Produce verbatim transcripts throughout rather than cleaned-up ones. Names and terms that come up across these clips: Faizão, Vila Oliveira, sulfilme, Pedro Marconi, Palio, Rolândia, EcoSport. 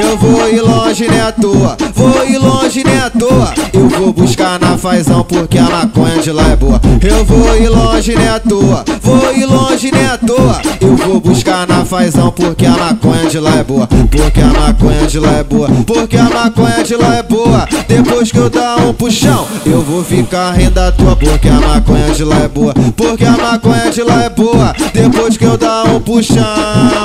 Eu vou ir longe, né à toa, vou ir longe, né à toa. Eu vou buscar na Faizão porque a maconha de lá é boa. Eu vou ir longe, né à toa, vou ir longe, né à toa. Eu vou buscar na Faizão porque a maconha de lá é boa. Porque a maconha de lá é boa, porque a maconha de lá é boa. Depois que eu dar um puxão, eu vou ficar rindo da tua. Porque a maconha de lá é boa, porque a maconha de lá é boa. Depois que eu dar um puxão,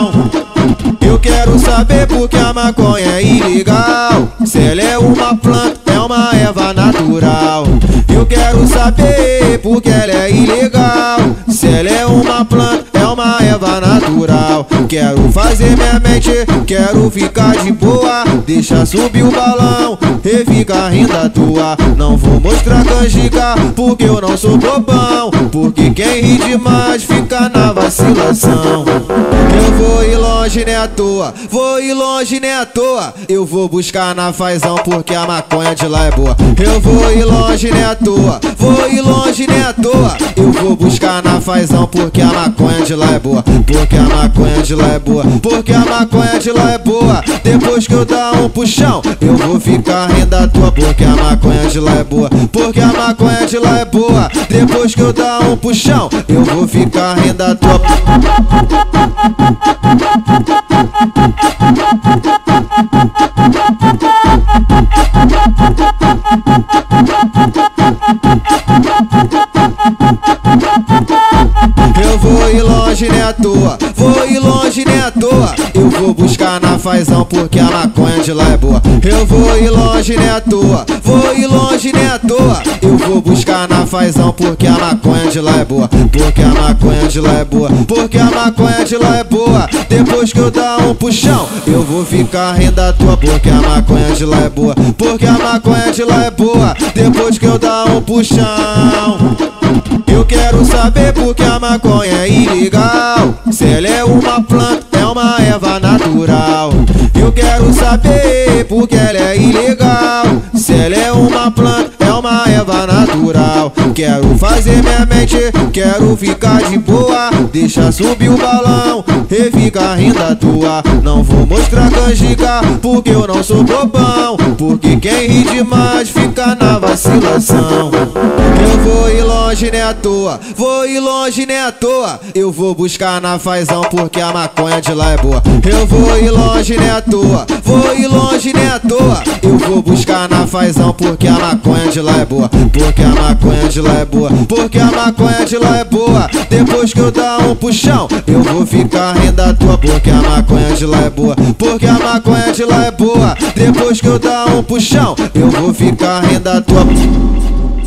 eu quero saber porque a maconha é ilegal. Se ela é uma planta, é uma erva natural. Eu quero saber porque ela é ilegal. Se ela é uma planta, é uma erva natural. Quero fazer minha mente, quero ficar de boa. Deixa subir o balão e fica rindo à toa. Não vou mostrar canjica porque eu não sou bobão. Porque quem ri demais fica na vacilação. Eu vou ir longe, né à toa, vou ir longe, né à toa. Eu vou buscar na Faizão porque a maconha de lá é boa. Eu vou ir longe, né à toa, vou ir longe, né à toa. Eu vou buscar na Faizão porque a maconha de lá é boa. Porque a maconha de lá é boa, porque a maconha de lá é boa. Depois que eu dar um puxão, eu vou ficar rindo da tua. Porque a maconha de lá é boa, porque a maconha de lá é boa. Depois que eu dar um puxão, eu vou ficar rindo da tua. Eu vou ir longe, né à toa, vou ir longe, né à toa. Eu vou buscar na Faizão porque a maconha de lá é boa. Eu vou ir longe, né à toa, vou ir longe, né à toa. Eu vou buscar na Faizão porque a maconha de lá é boa. Porque a maconha de lá é boa, porque a maconha de lá é boa. Depois que eu dar um puxão, eu vou ficar rindo à toa. Porque a maconha de lá é boa, porque a maconha de lá é boa. Depois que eu dar um puxão, eu quero saber porque a maconha é ilegal. Se ela é uma planta, é uma erva natural. Eu quero saber porque ela é ilegal. Se ela é uma planta, é uma erva natural. Quero fazer minha mente, quero ficar de boa. Deixa subir o balão e fica rindo à toa. Não vou mostrar canjica porque eu não sou bobão. Porque quem ri demais fica na vacilação. Eu vou ir longe, né à toa, vou ir longe, né à toa. Eu vou buscar na Faizão porque a maconha de lá é boa. Eu vou ir longe, né à toa, vou ir longe, né à toa. Eu vou buscar na Faizão porque a maconha de lá é boa. Porque a maconha de lá é boa, porque a maconha de lá é boa. Depois que eu dar um puxão, eu vou ficar rindo à toa. Porque a maconha de lá é boa, porque a maconha de lá é boa. Depois que eu dar um puxão, eu vou ficar rindo à toa.